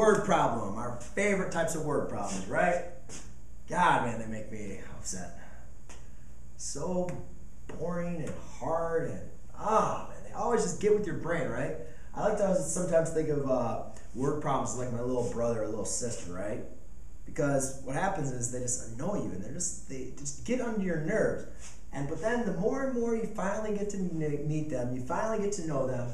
word problem, our favorite types of word problems, right? God, man, they make me upset. So boring and hard and, man, they always just get with your brain, right? I like to sometimes think of word problems like my little brother or little sister, right? Because what happens is they just annoy you and they just get under your nerves. But then the more and more you finally get to meet them, you finally get to know them,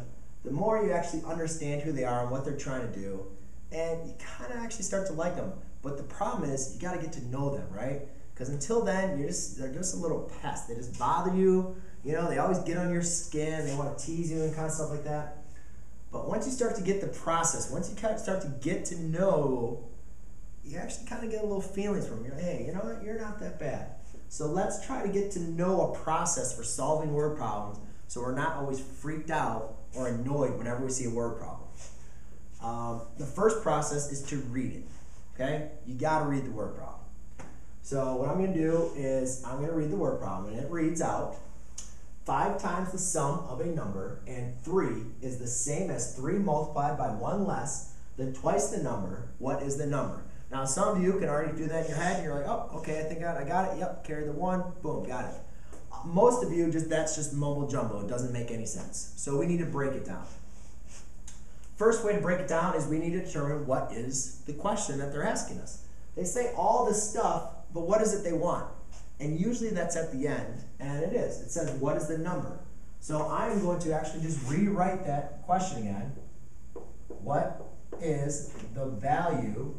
the more you actually understand who they are and what they're trying to do, and you kind of actually start to like them. But the problem is you got to get to know them, right? Because until then, they're just a little pest. They just bother you. You know, they always get on your skin. They want to tease you and kind of stuff like that. But once you start to get the process, once you kind of start to get to know, you actually kind of get a little feelings from them. You're like, hey, you know what? You're not that bad. So let's try to get to know a process for solving word problems so we're not always freaked out or annoyed whenever we see a word problem. The first process is to read it, okay? You got to read the word problem. So what I'm going to do is I'm going to read the word problem, and it reads out, 5 times the sum of a number and 3 is the same as 3 multiplied by 1 less than twice the number. What is the number? Now, some of you can already do that in your head, and you're like, oh, okay, I think I got it. Yep, carry the 1, boom, got it. Most of you, that's just mumble jumbo. It doesn't make any sense. So we need to break it down. First way to break it down is we need to determine what is the question that they're asking us. They say all this stuff, but what is it they want? And usually that's at the end, and it is. It says, what is the number? So I'm going to actually just rewrite that question again. What is the value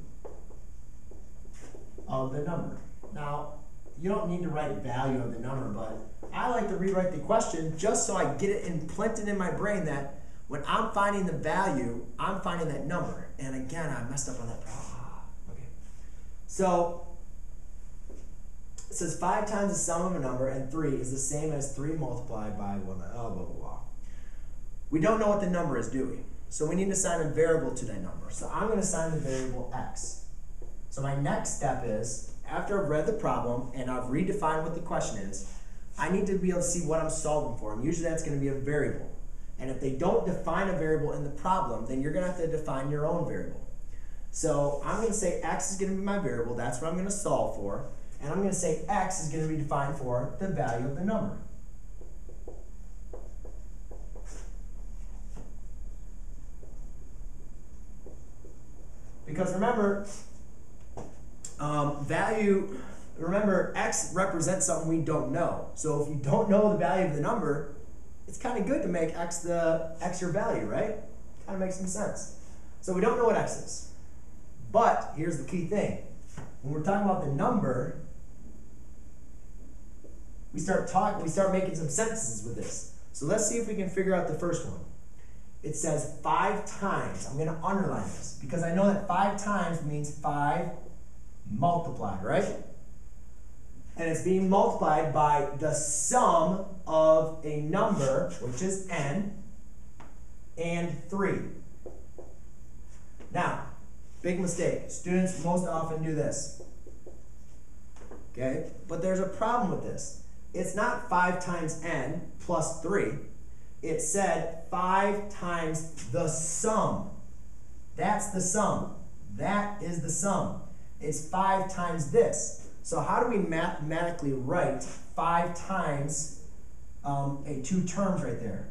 of the number? Now, you don't need to write value of the number, but I like to rewrite the question just so I get it implanted in my brain that when I'm finding the value, I'm finding that number. And again, I messed up on that problem. Okay. So it says 5 times the sum of a number and 3 is the same as 3 multiplied by 1. Oh, blah, blah, blah. We don't know what the number is, do we? So we need to assign a variable to that number. So I'm going to assign the variable x. So my next step is, after I've read the problem and I've redefined what the question is, I need to be able to see what I'm solving for. And usually that's going to be a variable. And if they don't define a variable in the problem, then you're going to have to define your own variable. So I'm going to say x is going to be my variable. That's what I'm going to solve for. And I'm going to say x is going to be defined for the value of the number. Because remember, x represents something we don't know. So if you don't know the value of the number, it's kind of good to make x your value, right? Kind of makes some sense. So we don't know what x is. But here's the key thing. When we're talking about the number, we start making some sentences with this. So let's see if we can figure out the first one. It says 5 times. I'm going to underline this because I know that 5 times means 5 multiplied, right? And it's being multiplied by the sum of a number, which is n, and 3. Now, big mistake. Students most often do this. Okay? But there's a problem with this. It's not 5 times n plus 3. It said 5 times the sum. That's the sum. That is the sum. It's 5 times this. So how do we mathematically write 5 times two terms right there?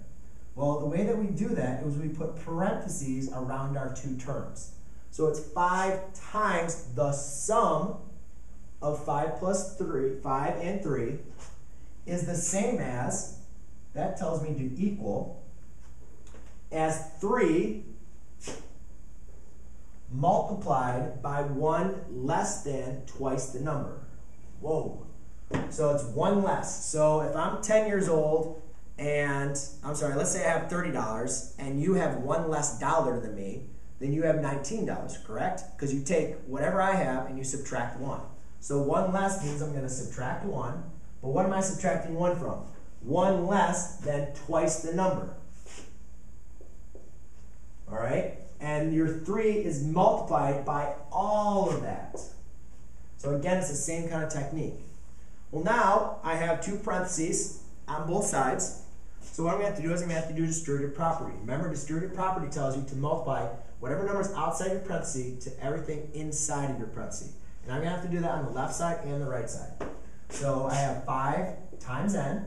Well, the way that we do that is we put parentheses around our two terms. So it's 5 times the sum of 5 plus 3, 5 and 3 is the same as, that tells me to equal, as 3 multiplied by 1 less than twice the number. Whoa. So it's 1 less. So if I'm 10 years old and, I'm sorry, let's say I have $30 and you have $1 less dollar than me, then you have $19, correct? Because you take whatever I have and you subtract 1. So 1 less means I'm going to subtract 1. But what am I subtracting 1 from? 1 less than twice the number. All right? And your 3 is multiplied by all of that. So again, it's the same kind of technique. Well, now I have two parentheses on both sides. So what I'm going to have to do is I'm going to have to do distributive property. Remember, distributive property tells you to multiply whatever number is outside your parentheses to everything inside of your parentheses. And I'm going to have to do that on the left side and the right side. So I have 5 times n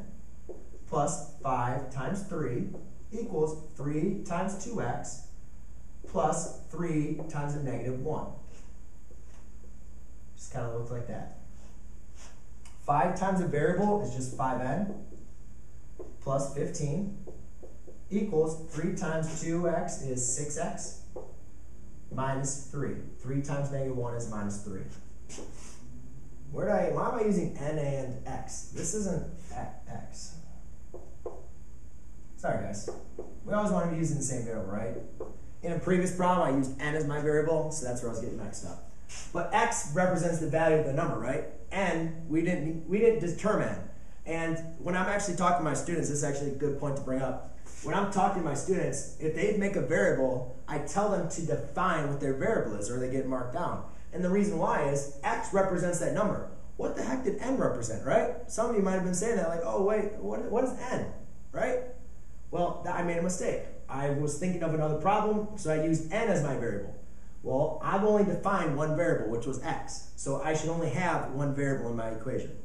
plus 5 times 3 equals 3 times 2x plus 3 times a negative 1. Just kind of looks like that. 5 times a variable is just 5n plus 15 equals 3 times 2x is 6x minus 3. 3 times negative 1 is minus 3. Why am I using n and x? This isn't x. Sorry guys. We always want to be using the same variable, right? In a previous problem, I used n as my variable, so that's where I was getting mixed up. But x represents the value of the number, right? N, we didn't determine. And when I'm actually talking to my students, this is actually a good point to bring up. When I'm talking to my students, if they make a variable, I tell them to define what their variable is, or they get marked down. And the reason why is x represents that number. What the heck did n represent, right? Some of you might have been saying that, like, oh, wait, what is n, right? Well, I made a mistake. I was thinking of another problem, so I used n as my variable. Well, I've only defined one variable, which was x. So I should only have one variable in my equation.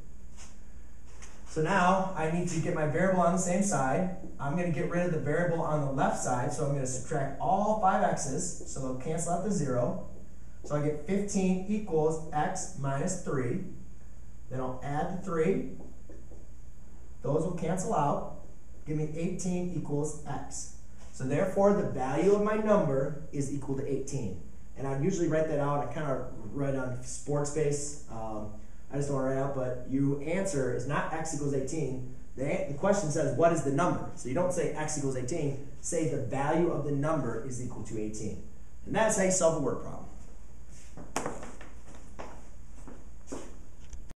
So now I need to get my variable on the same side. I'm going to get rid of the variable on the left side, so I'm going to subtract all 5x's, so they'll cancel out the 0. So I get 15 equals x minus 3. Then I'll add the 3. Those will cancel out. Give me 18 equals x. So therefore, the value of my number is equal to 18. And I usually write that out. I kind of write on sports-based. I just don't want to write out, but your answer is not x equals 18. The question says, what is the number? So you don't say x equals 18. Say the value of the number is equal to 18. And that's how you solve a word problem.